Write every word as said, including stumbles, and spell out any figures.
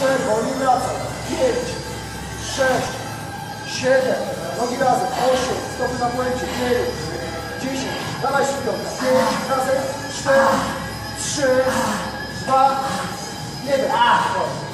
czerwoni wraca, pięć, sześć, siedem, nogi razem, osiem, stopy na płęcie, dziewięć, dziesięć, dawaj szybko, pięć razem, cztery, trzy, dwa, jeden,